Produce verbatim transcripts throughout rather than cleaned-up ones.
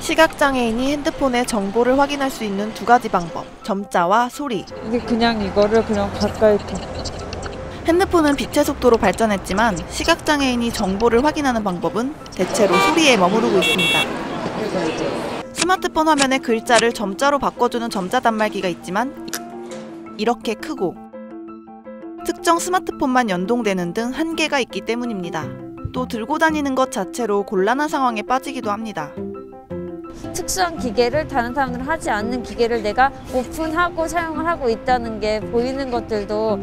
시각장애인이 핸드폰에 정보를 확인할 수 있는 두 가지 방법, 점자와 소리. 이게 그냥 이거를 그냥 가까이 핸드폰은 빛의 속도로 발전했지만 시각장애인이 정보를 확인하는 방법은 대체로 소리에 머무르고 있습니다. 스마트폰 화면에 글자를 점자로 바꿔주는 점자 단말기가 있지만 이렇게 크고 특정 스마트폰만 연동되는 등 한계가 있기 때문입니다. 또 들고 다니는 것 자체로 곤란한 상황에 빠지기도 합니다. 특수한 기계를 다른 사람들은 하지 않는 기계를 내가 오픈하고 사용을 하고 있다는 게 보이는 것들도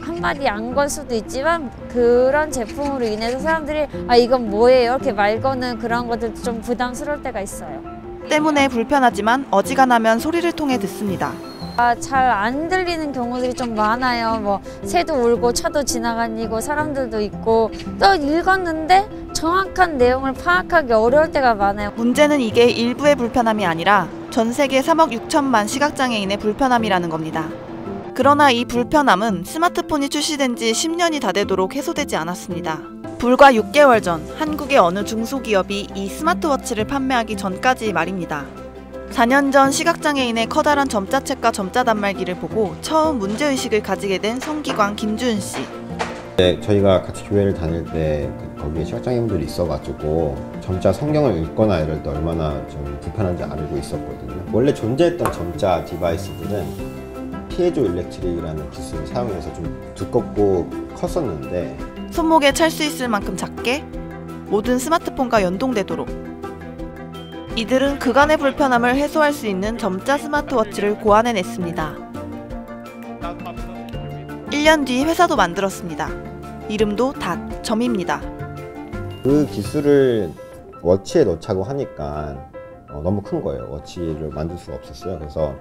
한마디 안 걸 수도 있지만 그런 제품으로 인해서 사람들이 아 이건 뭐예요? 이렇게 말 거는 그런 것들도 좀 부담스러울 때가 있어요. 때문에 불편하지만 어지간하면 소리를 통해 듣습니다. 아, 잘 안 들리는 경우들이 좀 많아요. 뭐 새도 울고 차도 지나가니고 사람들도 있고 또 읽었는데 정확한 내용을 파악하기 어려울 때가 많아요. 문제는 이게 일부의 불편함이 아니라 전 세계 삼억 육천만 시각장애인의 불편함이라는 겁니다. 그러나 이 불편함은 스마트폰이 출시된 지 십 년이 다 되도록 해소되지 않았습니다. 불과 육 개월 전 한국의 어느 중소기업이 이 스마트워치를 판매하기 전까지 말입니다. 사 년 전 시각장애인의 커다란 점자책과 점자 단말기를 보고 처음 문제의식을 가지게 된 성기광, 김준 씨. 네, 저희가 같이 교회를 다닐 때 거기에 시각장애인분들이 있어가지고 점자 성경을 읽거나 이럴 때 얼마나 좀 불편한지 알고 있었거든요. 원래 존재했던 점자 디바이스들은 피에조 일렉트릭이라는 기술을 사용해서 좀 두껍고 컸었는데 손목에 찰 수 있을 만큼 작게 모든 스마트폰과 연동되도록 이들은 그간의 불편함을 해소할 수 있는 점자 스마트워치를 고안해냈습니다. 일 년 뒤 회사도 만들었습니다. 이름도 닷점입니다. 그 기술을 워치에 넣자고 하니까 너무 큰 거예요. 워치를 만들 수가 없었어요. 그래서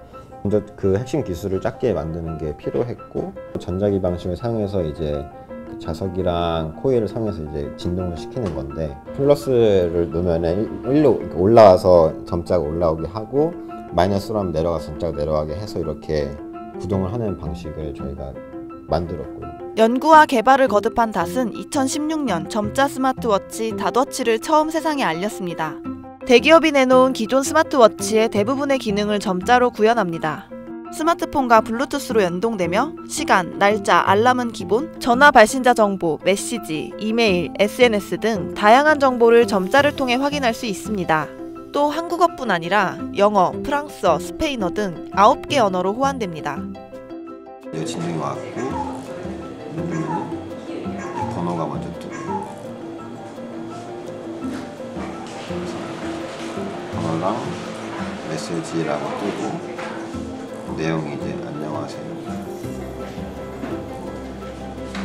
먼저 그 핵심 기술을 작게 만드는 게 필요했고 전자기 방식을 사용해서 이제 자석이랑 코일을 사용해서 이제 진동을 시키는 건데 플러스를 놓으면 일로 올라와서 점자가 올라오게 하고 마이너스로 하면 내려가서 점자가 내려가게 해서 이렇게 구동을 하는 방식을 저희가 만들었고요. 연구와 개발을 거듭한 닷은 이천십육 년 점자 스마트워치 닷워치를 처음 세상에 알렸습니다. 대기업이 내놓은 기존 스마트워치의 대부분의 기능을 점자로 구현합니다. 스마트폰과 블루투스로 연동되며 시간, 날짜, 알람은 기본, 전화 발신자 정보, 메시지, 이메일, 에스엔에스 등 다양한 정보를 점자를 통해 확인할 수 있습니다. 또 한국어뿐 아니라 영어, 프랑스어, 스페인어 등 아홉 개 언어로 호환됩니다. 진동이 왔고 누르고 번호가 먼저 뜨고 번호랑 메시지라고 뜨고 내용이 이제 안녕하세요.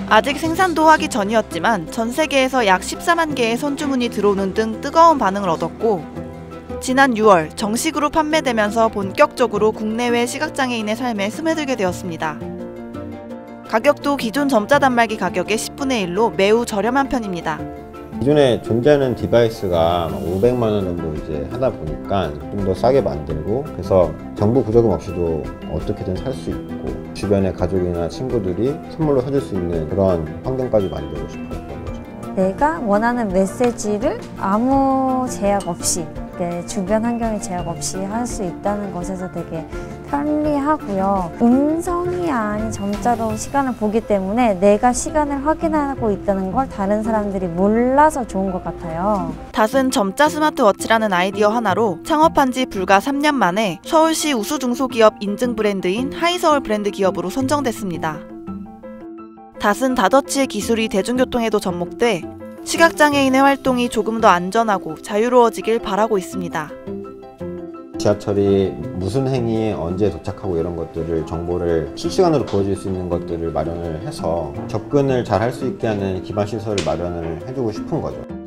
아직 생산도 하기 전이었지만 전 세계에서 약 십사만 개의 선주문이 들어오는 등 뜨거운 반응을 얻었고 지난 유월 정식으로 판매되면서 본격적으로 국내외 시각장애인의 삶에 스며들게 되었습니다. 가격도 기존 점자 단말기 가격의 십분의 일로 매우 저렴한 편입니다. 기존에 존재하는 디바이스가 오백만 원 정도 이제 하다 보니까 좀 더 싸게 만들고 그래서 정부 보조금 없이도 어떻게든 살 수 있고 주변의 가족이나 친구들이 선물로 사줄 수 있는 그런 환경까지 만들고 싶었던 거죠. 내가 원하는 메시지를 아무 제약 없이 내 주변 환경에 제약 없이 할 수 있다는 것에서 되게 편리하고요. 음성이 아닌 점자로 시간을 보기 때문에 내가 시간을 확인하고 있다는 걸 다른 사람들이 몰라서 좋은 것 같아요. 닷은 점자 스마트워치라는 아이디어 하나로 창업한 지 불과 삼 년 만에 서울시 우수중소기업 인증 브랜드인 하이서울 브랜드 기업으로 선정됐습니다. 닷은 닷워치의 기술이 대중교통에도 접목돼 시각장애인의 활동이 조금 더 안전하고 자유로워지길 바라고 있습니다. 지하철이 무슨 행위에 언제 도착하고 이런 것들을 정보를 실시간으로 보여줄 수 있는 것들을 마련을 해서 접근을 잘 할 수 있게 하는 기반 시설을 마련을 해주고 싶은 거죠.